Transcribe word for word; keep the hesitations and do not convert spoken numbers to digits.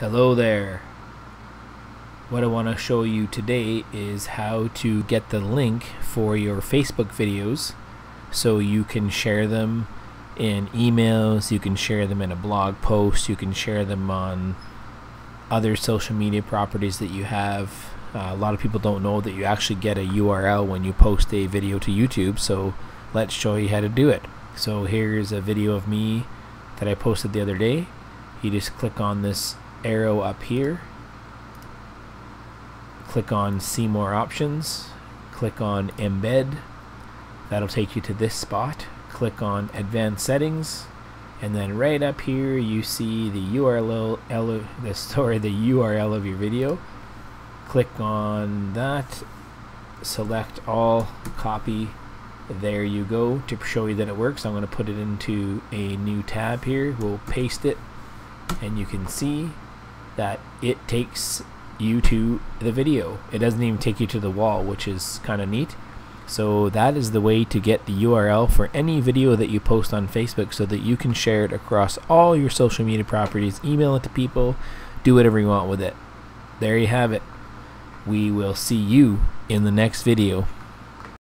Hello there. What I want to show you today is how to get the link for your Facebook videos so you can share them in emails, you can share them in a blog post, you can share them on other social media properties that you have. Uh, a lot of people don't know that you actually get a U R L when you post a video to YouTube, so let's show you how to do it. So here's a video of me that I posted the other day. You just click on this arrow up here, click on see more options, click on embed, that'll take you to this spot, click on advanced settings, and then right up here you see the U R L, the story, the U R L of your video. Click on that, select all, copy, there you go. To show you that it works, I'm going to put it into a new tab here, we'll paste it, and you can see that it takes you to the video. It doesn't even take you to the wall, which is kind of neat. So that is the way to get the U R L for any video that you post on Facebook so that you can share it across all your social media properties, email it to people, do whatever you want with it. There you have it. We will see you in the next video.